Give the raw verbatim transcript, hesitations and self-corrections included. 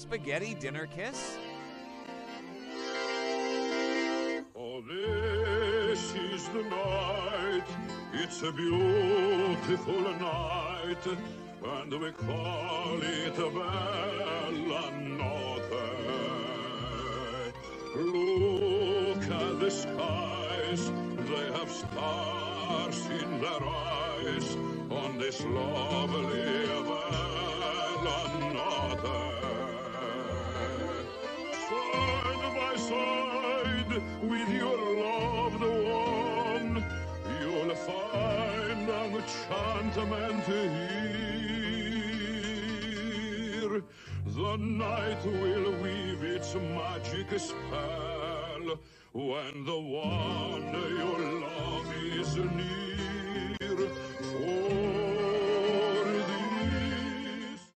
spaghetti dinner kiss? Oh, this is the night. It's a beautiful night, and we call it a Bella Notte. Look at the skies, they have stars in their eyes on this lovely Bella Notte. Side by side with your loved one, you'll find an enchantment here. The night will weave its magic spell when the one you love is near.